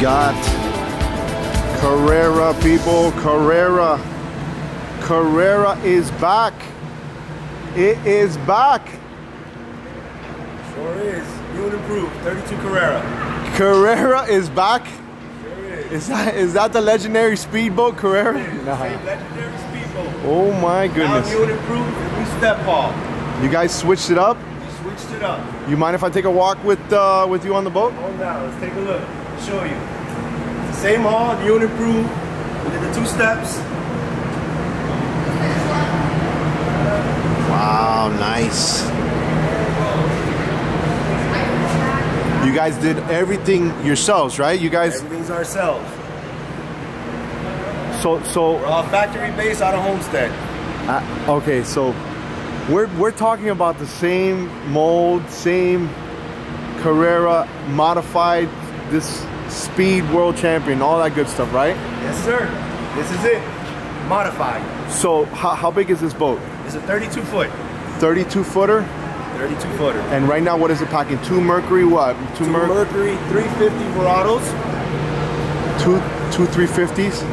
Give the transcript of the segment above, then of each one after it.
got Carrera, people. Carrera is back. It is back. Sure is. New and improved. 32 Carrera. Carrera is back. Sure is. Is that the legendary speedboat Carrera? Sure, nah. Same legendary speedboat. Oh my goodness. Now new and improved. New step ball. You guys switched it up. We switched it up. You mind if I take a walk with you on the boat? Oh no. Let's take a look. I'll show you. Same haul, new and improved. We did the two steps. Wow, nice. You guys did everything yourselves, right? You guys. Everything's ourselves. So. We're all factory based out of Homestead. Okay, so we're talking about the same mold, same Carrera modified, this Speed World Champion, all that good stuff, right? Yes, sir. This is it. Modified. So how big is this boat? It's a 32 foot. 32 footer? 32 footer. And right now, what is it packing? Two Mercury, what? Two Mercury, 350 Verados. Two 350s.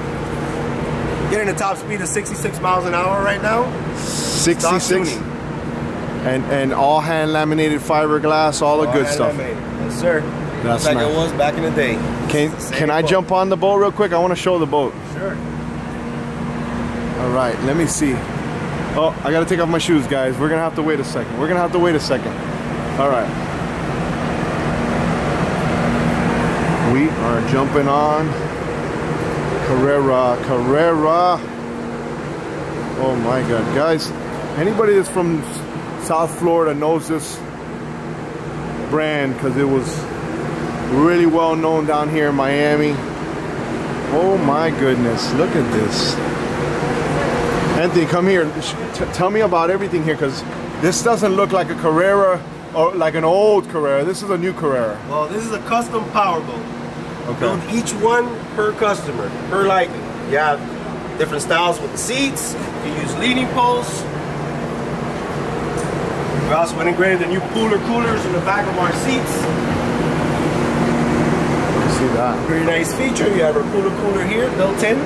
Getting a top speed of 66 miles an hour right now. 66. And all hand laminated fiberglass, all the good stuff. Yes, sir. That's like nice. It was back in the day. Can I jump on the boat real quick? I want to show the boat. Sure. All right, let me see. Oh, I gotta take off my shoes, guys. We're gonna have to wait a second. All right. We are jumping on Carrera. Oh my God, guys. Anybody that's from South Florida knows this brand because it was really well known down here in Miami. Oh my goodness, look at this. Anthony, come here. Tell me about everything here, because this doesn't look like a Carrera or like an old Carrera. This is a new Carrera. Well, this is a custom powerboat. Okay. Build each one per customer, per liking. You have different styles with the seats. You use leading posts. We also integrated the new coolers in the back of our seats. See that? Pretty nice feature. You have a cooler here, built in.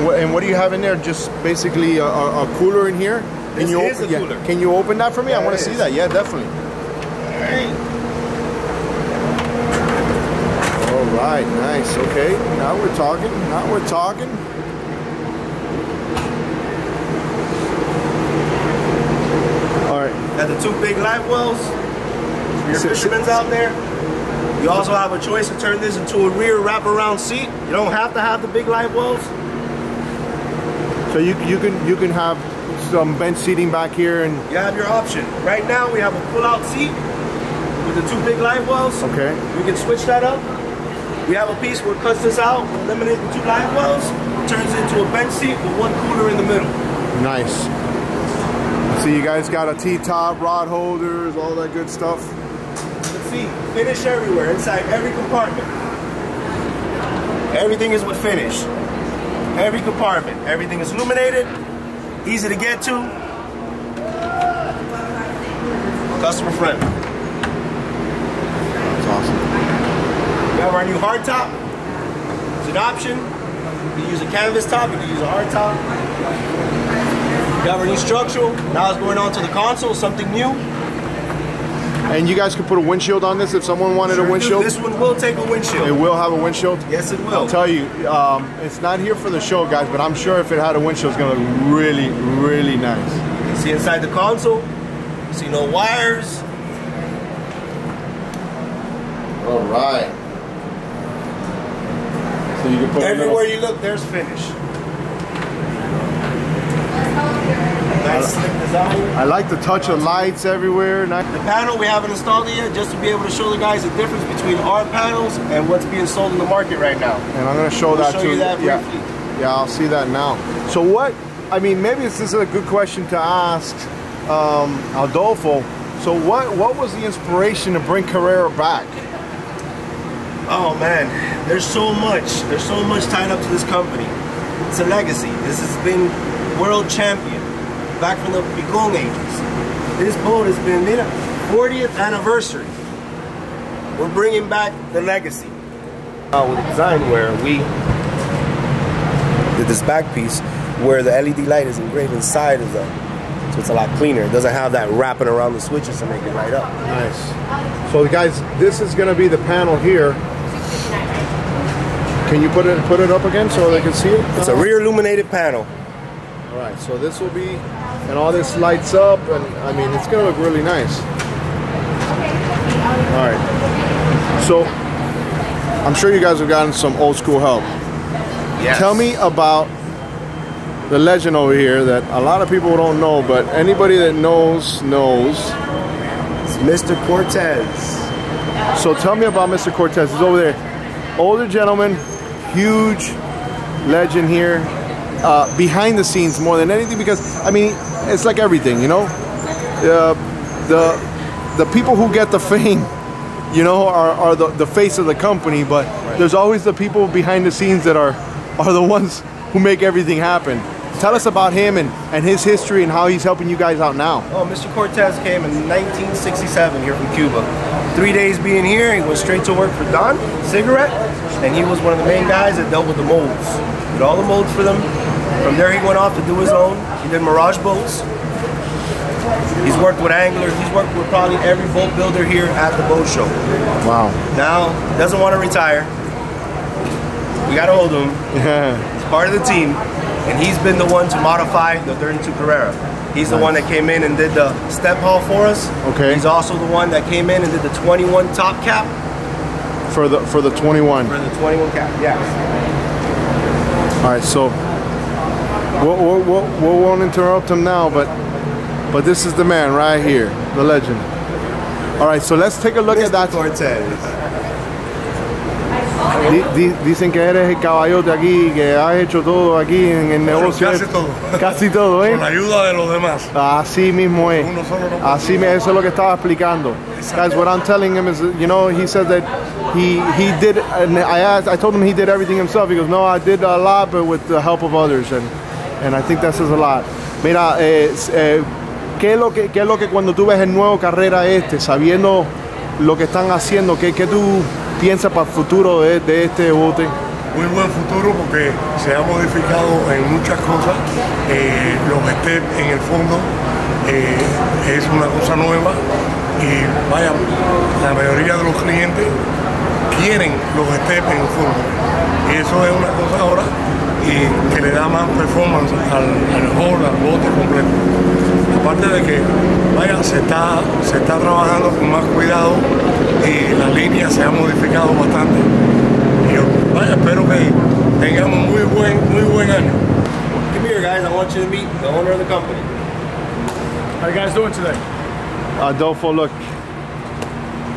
And what do you have in there? Just basically a cooler in here? Can you open, is a cooler. Yeah. Can you open that for me? I want to see that. Yeah, definitely. All right, nice. Okay, now we're talking. All right. Got the two big live wells for your fishermen's out there. You also have a choice to turn this into a rear wraparound seat. You don't have to have the big live wells. So you can have some bench seating back here, and you have your option. Right now we have a pull-out seat with the two big live wells. Okay. We can switch that up. We have a piece where it cuts this out, eliminate the two live wells, turns into a bench seat with one cooler in the middle. Nice. So you guys got a T-top, rod holders, all that good stuff. Let's see, finish everywhere, inside every compartment. Everything is with finish. Every compartment, everything is illuminated, easy to get to, customer friendly. That's awesome. We have our new hard top. It's an option. You can use a canvas top, you can use a hard top. We have our new structural. Now it's going on to the console, something new. And you guys could put a windshield on this if someone wanted a windshield. This one will take a windshield. It will have a windshield? Yes, it will. I'll tell you, it's not here for the show, guys, but I'm sure if it had a windshield, it's going to look really, really nice. You can see inside the console. You see no wires. All right. So you can put everywhere you look, there's finish. Nice slick design. I like the touch of lights everywhere. The panel we haven't installed it yet, just to be able to show the guys the difference between our panels and what's being sold in the market right now. And I'm going to show that to you. Yeah, I'll see that now. So what, I mean, maybe this is a good question to ask Adolfo. So what was the inspiration to bring Carrera back? Oh man, there's so much. There's so much tied up to this company. It's a legacy. This has been world champion. Back from the Picon ages. This boat has been 40th anniversary. We're bringing back the legacy. With the design where we did this back piece where the LED light is engraved inside of them, so it's a lot cleaner. It doesn't have that wrapping around the switches to make it light up. Nice. So guys, this is going to be the panel here. Can you put it up again so they can see it? It's a rear illuminated panel. All right, so this will be, and all this lights up, and I mean, it's gonna look really nice. All right, so I'm sure you guys have gotten some old school help. Yes. Tell me about the legend over here that a lot of people don't know, but anybody that knows, knows. It's Mr. Cortez. So tell me about Mr. Cortez, he's over there. Older gentleman, huge legend here, behind the scenes more than anything, because I mean it's like everything, you know, the people who get the fame, you know, are the face of the company, but right. There's always the people behind the scenes that are the ones who make everything happen. Tell us about him and his history and how he's helping you guys out now. Oh, Mr. Cortez came in 1967 here from Cuba. 3 days being here, he went straight to work for Don Cigarette, and he was one of the main guys that dealt with the molds. Did all the molds for them. From there he went off to do his own. He did Mirage boats. He's worked with anglers. He's worked with probably every boat builder here at the boat show. Wow. Now, doesn't want to retire. We got a hold of him. Yeah. He's part of the team. And he's been the one to modify the 32 Carrera. He's nice. The one that came in and did the step haul for us. Okay. He's also the one that came in and did the 21 top cap. For the 21. For the 21 cap, yeah. All right, so we won't interrupt him now, but this is the man right here, the legend. All right, so let's take a look at that. Dicen que eres el caballo de aquí, que has hecho todo aquí en el negocio. Casi todo. Casi todo, ¿eh? Con la ayuda de los demás. Así mismo es. Así me, eso es lo que estaba explicando. Guys, what I'm telling him is, you know, he said that he did, and I told him he did everything himself. He goes, no, I did a lot, but with the help of others, and I think that says a lot. Mira, ¿qué es lo que cuando tú ves el nuevo Carrera sabiendo lo que están haciendo, qué tú piensas para el futuro de este bote? Muy buen futuro porque se ha modificado en muchas cosas. Lo que esté en el fondo es una cosa nueva y vaya, la mayoría de los clientes quieren los steps en el fondo. Y eso es una cosa ahora y que le da más performance al board, al bote completo. Aparte de que, vaya, se está trabajando con más cuidado y la línea se ha modificado bastante. Y yo, vaya, espero que tengamos muy buen año. Come here, guys. I want you to meet the owner of the company. How are you guys doing today? Adolfo, look.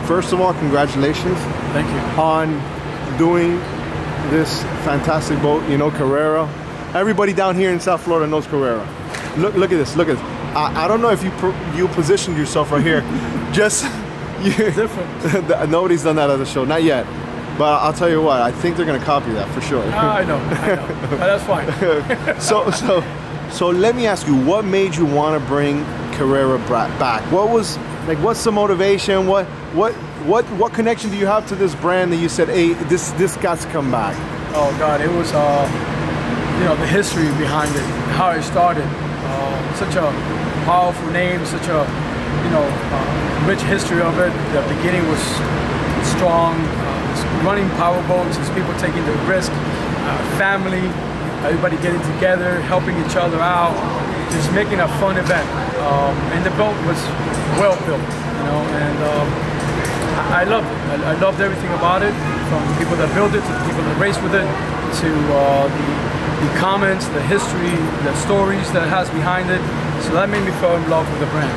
First of all, congratulations. Thank you. On doing this fantastic boat, you know, Carrera. Everybody down here in South Florida knows Carrera. Look at this, look at this. I don't know if you positioned yourself right here. Just, you're different. Nobody's done that at the show, not yet. But I'll tell you what, I think they're gonna copy that for sure. I know, but that's fine. So let me ask you, what made you wanna bring Carrera back? What was, like, what's the motivation? What connection do you have to this brand that you said, hey, this got to come back? Oh God, it was you know, the history behind it, how it started. Such a powerful name, such a, you know, rich history of it. The beginning was strong, running power boats, it's people taking the risk, family, everybody getting together, helping each other out, just making a fun event. And the boat was well built, you know, and I loved it. I loved everything about it, from the people that built it to the people that raced with it, to the comments, the history, the stories that it has behind it. So that made me fall in love with the brand.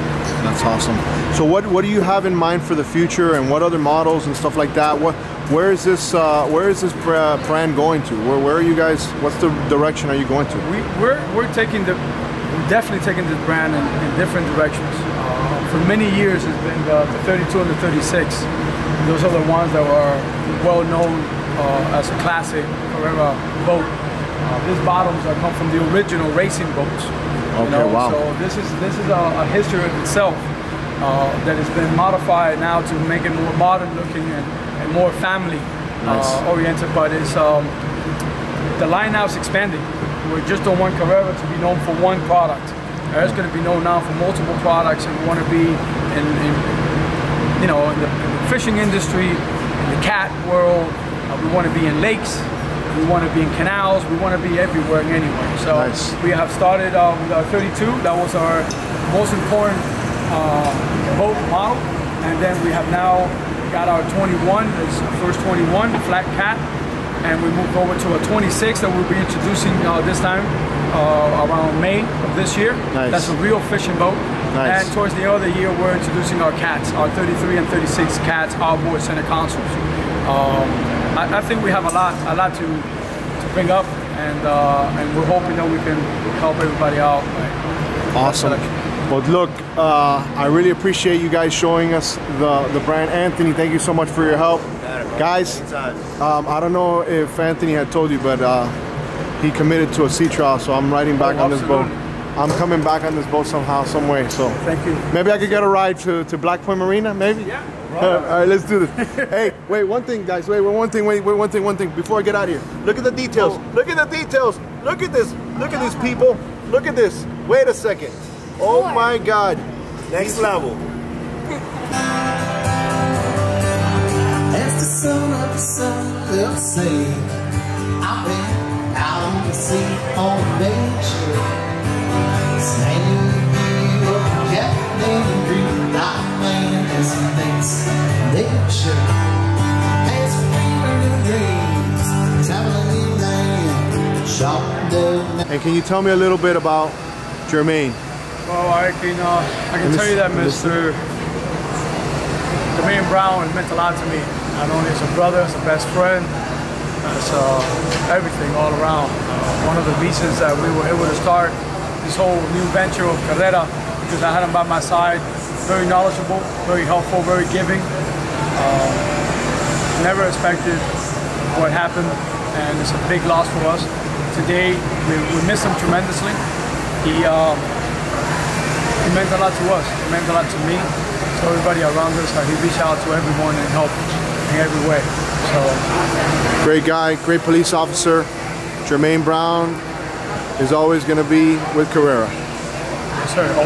That's awesome. So what do you have in mind for the future, and what other models and stuff like that? Where is this brand going to? Where are you guys? What's the direction are you going to? We're definitely taking this brand in different directions. For many years it's been the 32 and the 36. Those are the ones that were well known as a classic Carrera boat. These bottoms are come from the original racing boats. Okay, you know? Wow. So this is a history of itself. that has been modified now to make it more modern looking and more family oriented. But it's the line now is expanding. We just don't want Carrera to be known for one product. Carrera's going to be known now for multiple products, and we want to be in you know, in the fishing industry, in the cat world. We want to be in lakes. We want to be in canals. We want to be everywhere anyway. So we have started with our 32. That was our most important boat model. And then we have now got our 21. It's our first 21 flat cat. And we moved over to a 26 that we'll be introducing this time around May of this year. That's a real fishing boat. And towards the end of the year, we're introducing our cats, our 33 and 36 cats, outboard center consoles. I think we have a lot to bring up, and we're hoping that we can help everybody out. Awesome. Well, look, I really appreciate you guys showing us the brand. Anthony, thank you so much for your help. Guys, I don't know if Anthony had told you, but he committed to a sea trial, so I'm riding back on this boat. I'm coming back on this boat somehow, some way, so. Thank you. Maybe I could get a ride to Black Point Marina, maybe? Yeah. Right. All right, let's do this. Hey, wait, one thing, guys. Wait, one thing. Before I get out of here, look at the details. Oh. Look at the details. Look at this. Look at these people. Look at this. Wait a second. Oh, my God. Next level. As the sun up the sun, they'll say, I've been out on the sea on nature. And can you tell me a little bit about Jermaine? Well, I can tell you that Mr. Jermaine Brown has meant a lot to me. Not only as a brother, as a best friend, as everything all around. One of the reasons that we were able to start this whole new venture of Carrera, because I had him by my side, very knowledgeable, very helpful, very giving. Never expected what happened, and it's a big loss for us. Today, we miss him tremendously. He meant a lot to us, he meant a lot to me, to everybody around us. He reached out to everyone and helped in every way. So, great guy, great police officer, Jermaine Brown. Is always going to be with Carrera. Yes, sir.